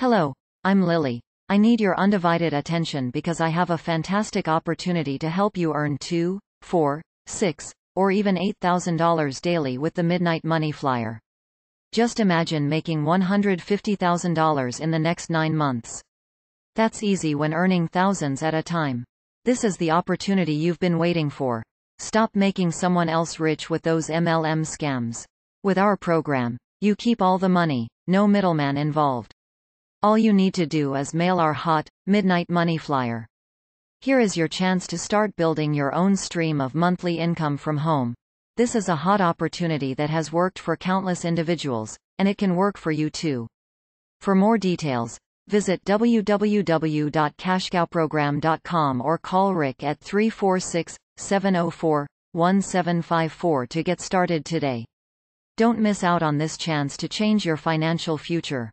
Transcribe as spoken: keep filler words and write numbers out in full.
Hello, I'm Lily. I need your undivided attention because I have a fantastic opportunity to help you earn two, four, six, or even eight thousand dollars daily with the Midnight Money Flyer. Just imagine making one hundred fifty thousand dollars in the next nine months. That's easy when earning thousands at a time. This is the opportunity you've been waiting for. Stop making someone else rich with those M L M scams. With our program, you keep all the money, no middleman involved. All you need to do is mail our hot, Midnight Money Flyer. Here is your chance to start building your own stream of monthly income from home. This is a hot opportunity that has worked for countless individuals, and it can work for you too. For more details, visit w w w dot cash cow program dot com or call Rick at three four six, seven zero four, one seven five four to get started today. Don't miss out on this chance to change your financial future.